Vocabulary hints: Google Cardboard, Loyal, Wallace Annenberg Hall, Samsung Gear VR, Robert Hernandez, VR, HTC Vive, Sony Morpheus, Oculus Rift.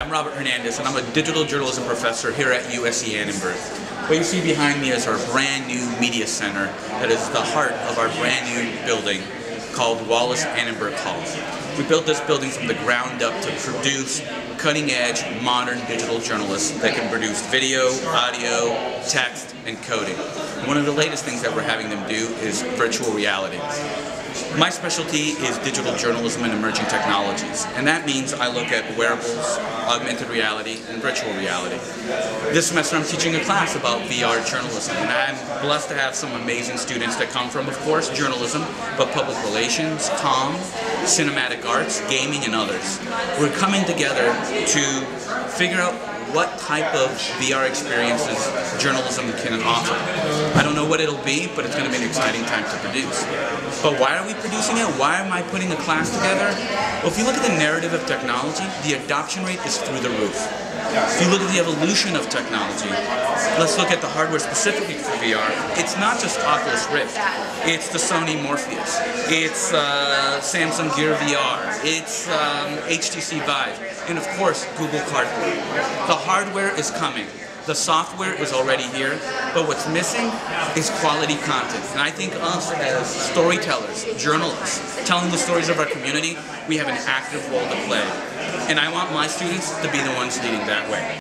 I'm Robert Hernandez, and I'm a digital journalism professor here at USC Annenberg. What you see behind me is our brand new media center that is the heart of our brand new building called Wallace Annenberg Hall. We built this building from the ground up to produce cutting-edge, modern digital journalists that can produce video, audio, text, and coding. One of the latest things that we're having them do is virtual reality. My specialty is digital journalism and emerging technologies, and that means I look at wearables, augmented reality, and virtual reality. This semester I'm teaching a class about VR journalism, and I'm blessed to have some amazing students that come from, of course, journalism, but public relations, comm, cinematic arts, gaming, and others. We're coming together to figure out what type of VR experiences journalism can offer. I don't know what it'll be, but it's going to be an exciting time to produce. But why are we producing it? Why am I putting a class together? Well, if you look at the narrative of technology, the adoption rate is through the roof. If you look at the evolution of technology, let's look at the hardware specifically for VR. It's not just Oculus Rift. It's the Sony Morpheus. It's Samsung Gear VR. It's HTC Vive. And of course, Google Cardboard. The hardware is coming. The software is already here, but what's missing is quality content. And I think us as storytellers, journalists, telling the stories of our community, we have an active role to play. And I want my students to be the ones leading that way.